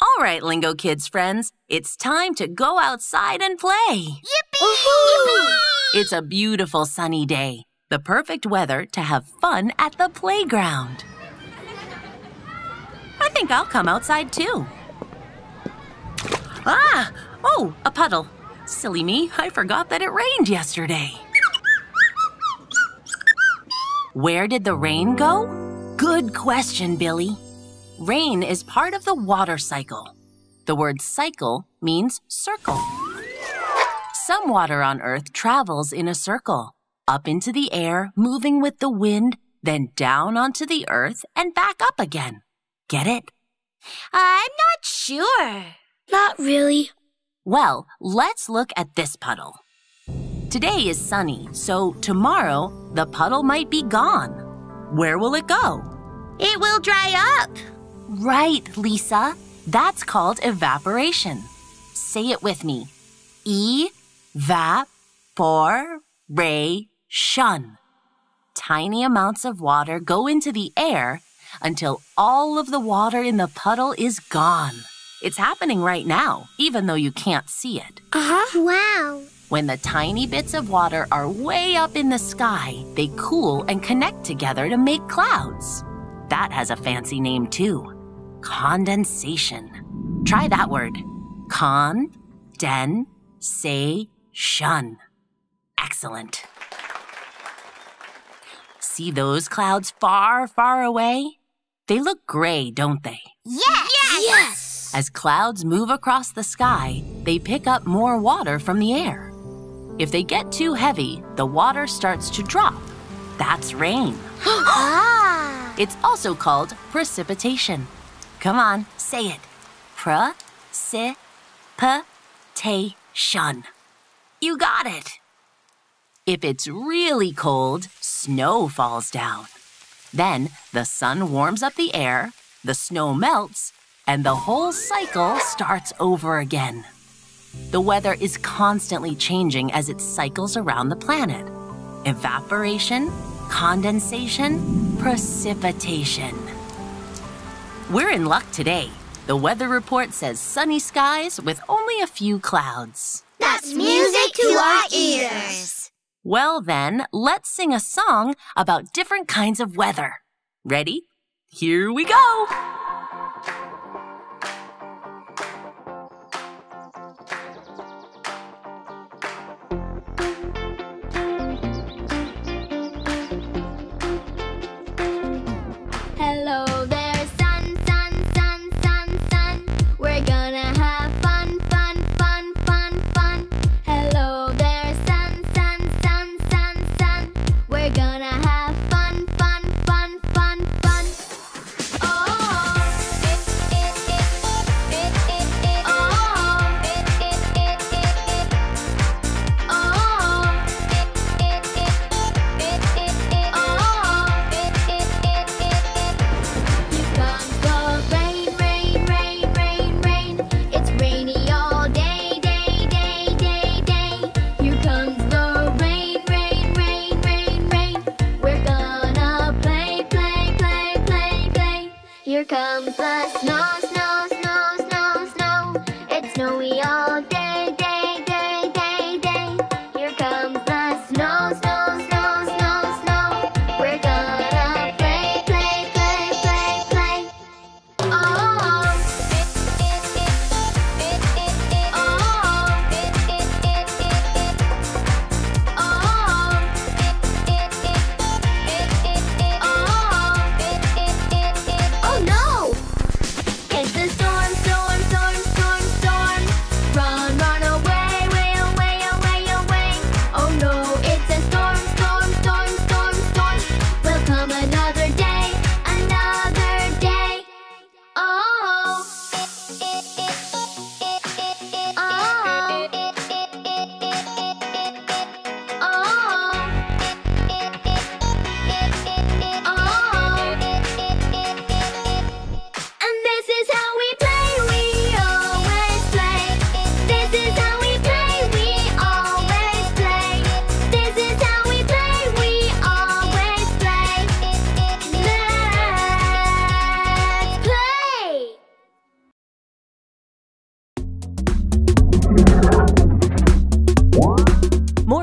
All right, Lingo Kids friends, it's time to go outside and play. Yippee! Yippee! It's a beautiful sunny day, the perfect weather to have fun at the playground. I think I'll come outside too. Ah! Oh, a puddle. Silly me, I forgot that it rained yesterday. Where did the rain go? Good question, Billy. Rain is part of the water cycle. The word cycle means circle. Some water on Earth travels in a circle, up into the air, moving with the wind, then down onto the Earth and back up again. Get it? I'm not sure. Not really. Well, let's look at this puddle. Today is sunny, so tomorrow the puddle might be gone. Where will it go? It will dry up. Right, Lisa. That's called evaporation. Say it with me. E-va-por-ray-shun. Tiny amounts of water go into the air until all of the water in the puddle is gone. It's happening right now, even though you can't see it. Wow. When the tiny bits of water are way up in the sky, they cool and connect together to make clouds. That has a fancy name too. Condensation. Try that word. Con-den-sa-tion. Excellent. See those clouds far, far away? They look gray, don't they? Yes! Yes! As clouds move across the sky, they pick up more water from the air. If they get too heavy, the water starts to drop. That's rain. It's also called precipitation. Come on, say it. Precipitation. You got it. If it's really cold, snow falls down. Then the sun warms up the air, the snow melts, and the whole cycle starts over again. The weather is constantly changing as it cycles around the planet. Evaporation, condensation, precipitation. We're in luck today. The weather report says sunny skies with only a few clouds. That's music to our ears. Well then, let's sing a song about different kinds of weather. Ready? Here we go!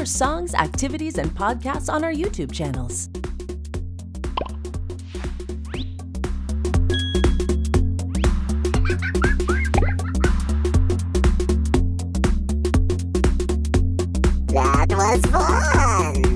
more songs, activities, and podcasts on our YouTube channels. That was fun!